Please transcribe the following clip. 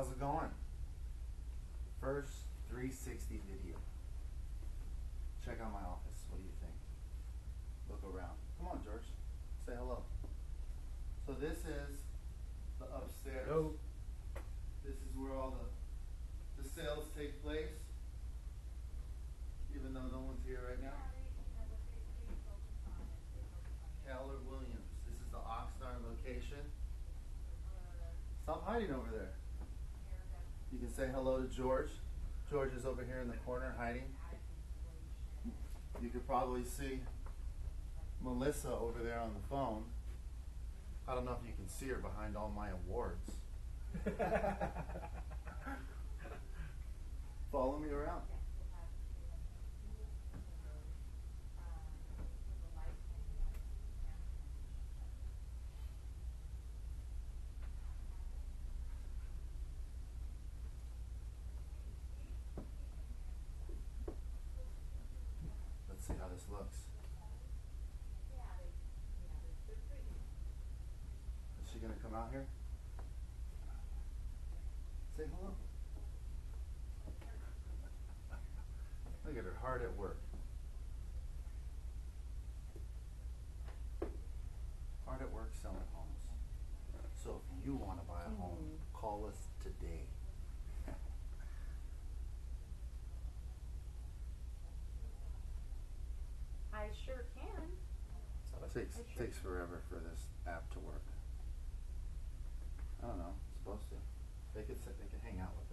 How's it going? First 360 video. Check out my office. What do you think? Look around. Come on, George. Say hello. So this is the upstairs. Hello. This is where all the sales take place, even though no one's here right now. Keller Williams. This is the Oxnard location. Stop hiding over there. You can say hello to George. George is over here in the corner hiding. You could probably see Melissa over there on the phone. I don't know if you can see her behind all my awards. Follow me around. Let's see how this looks. Is she going to come out here? Say hello. Look at her, hard at work. Hard at work selling homes. So if you want to buy a home, call us today. I sure can. It takes forever for this app to work. I don't know. It's supposed to. They could hang out with